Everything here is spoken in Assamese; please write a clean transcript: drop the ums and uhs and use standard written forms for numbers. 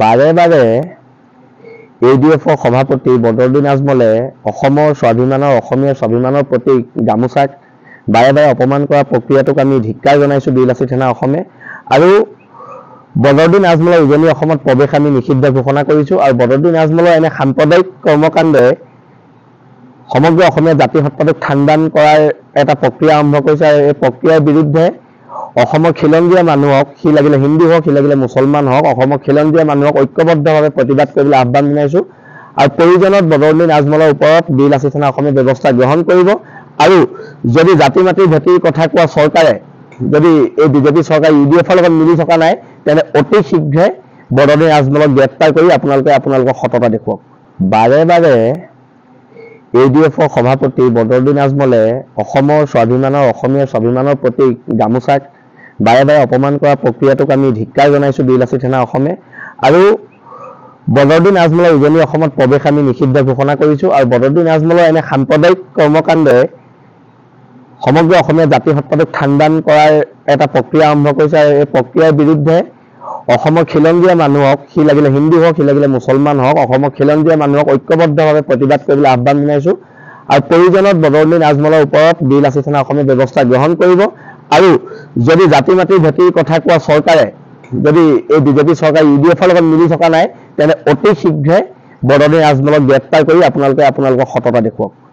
বাৰে বাৰে ইউডিএফৰ সভাপতি বদৰুদ্দিন আজমলে অসমৰ স্বাভিমানৰ, অসমীয়া স্বাভিমানৰ প্ৰতীক গামোচাক বাৰে বাৰে অপমান কৰা প্ৰক্ৰিয়াটোক আমি ধিক্কাৰ জনাইছোঁ বিলাচী থানা অসমে। আৰু বদৰুদ্দিন আজমলৰ উজনি অসমত প্ৰৱেশ আমি নিষিদ্ধ ঘোষণা কৰিছোঁ। আৰু বদৰুদ্দিন আজমলৰ এনে সাম্প্ৰদায়িক কৰ্মকাণ্ডে সমগ্ৰ অসমীয়া জাতি সত্বাটোক ঠাণ্ডান কৰাৰ এটা প্ৰক্ৰিয়া আৰম্ভ কৰিছে। আৰু এই প্ৰক্ৰিয়াৰ বিৰুদ্ধে অসমৰ খিলঞ্জীয়া মানুহক, সি লাগিলে হিন্দু হওক, সি লাগিলে মুছলমান হওক, অসমৰ খিলঞ্জীয়া মানুহক ঐক্যবদ্ধভাৱে প্ৰতিবাদ কৰিবলৈ আহ্বান জনাইছোঁ। আৰু প্ৰয়োজনত বদৰুদ্দিন আজমলৰ ওপৰত বিলাচী থানা অসমে ব্যৱস্থা গ্ৰহণ কৰিব। আৰু যদি জাতি মাটি ভেটিৰ কথা কোৱা চৰকাৰে, যদি এই বিজেপি চৰকাৰ ইউডিএফৰ লগত মিলি থকা নাই, তেনে অতি শীঘ্ৰে বদৰুদ্দিন আজমলক গ্ৰেপ্তাৰ কৰি আপোনালোকে আপোনালোকৰ সততা দেখুৱাওক। বাৰে বাৰে ইউডিএফৰ সভাপতি বদৰুদ্দিন আজমলে অসমৰ স্বাভিমানৰ, অসমীয়া স্বাভিমানৰ প্ৰতীক গামোচাক বাৰে বাৰে অপমান কৰা প্ৰক্ৰিয়াটোক আমি ধিক্কাৰ জনাইছোঁ বিলাচী থানা অসমে। আৰু বদৰুদ্দিন আজমলৰ উজনি অসমত প্ৰৱেশ আমি নিষিদ্ধ ঘোষণা কৰিছোঁ। আৰু বদৰুদ্দিন আজমলৰ এনে সাম্প্ৰদায়িক কৰ্মকাণ্ডে সমগ্ৰ অসমীয়া জাতি সত্বাটোক ঠাণ্ডান কৰাৰ এটা প্ৰক্ৰিয়া আৰম্ভ কৰিছে। আৰু এই প্ৰক্ৰিয়াৰ বিৰুদ্ধে অসমৰ খিলঞ্জীয়া মানুহক, সি লাগিলে হিন্দু হওক, সি লাগিলে মুছলমান হওক, অসমৰ খিলঞ্জীয়া মানুহক ঐক্যবদ্ধভাৱে প্ৰতিবাদ কৰিবলৈ আহ্বান জনাইছোঁ। আৰু প্ৰয়োজনত বদৰুদ্দিন আজমলৰ ওপৰত বিলাচী থানা অসমে ব্যৱস্থা গ্ৰহণ কৰিব। আৰু যদি জাতি মাটি ভেটিৰ কথা কোৱা চৰকাৰে, যদি এই বিজেপি চৰকাৰ ইউডিএফৰ লগত মিলি থকা নাই, তেনে অতি শীঘ্ৰে বদৰুদ্দিন আজমলক গ্ৰেপ্তাৰ কৰি আপোনালোকে আপোনালোকৰ সততা দেখুৱাওক।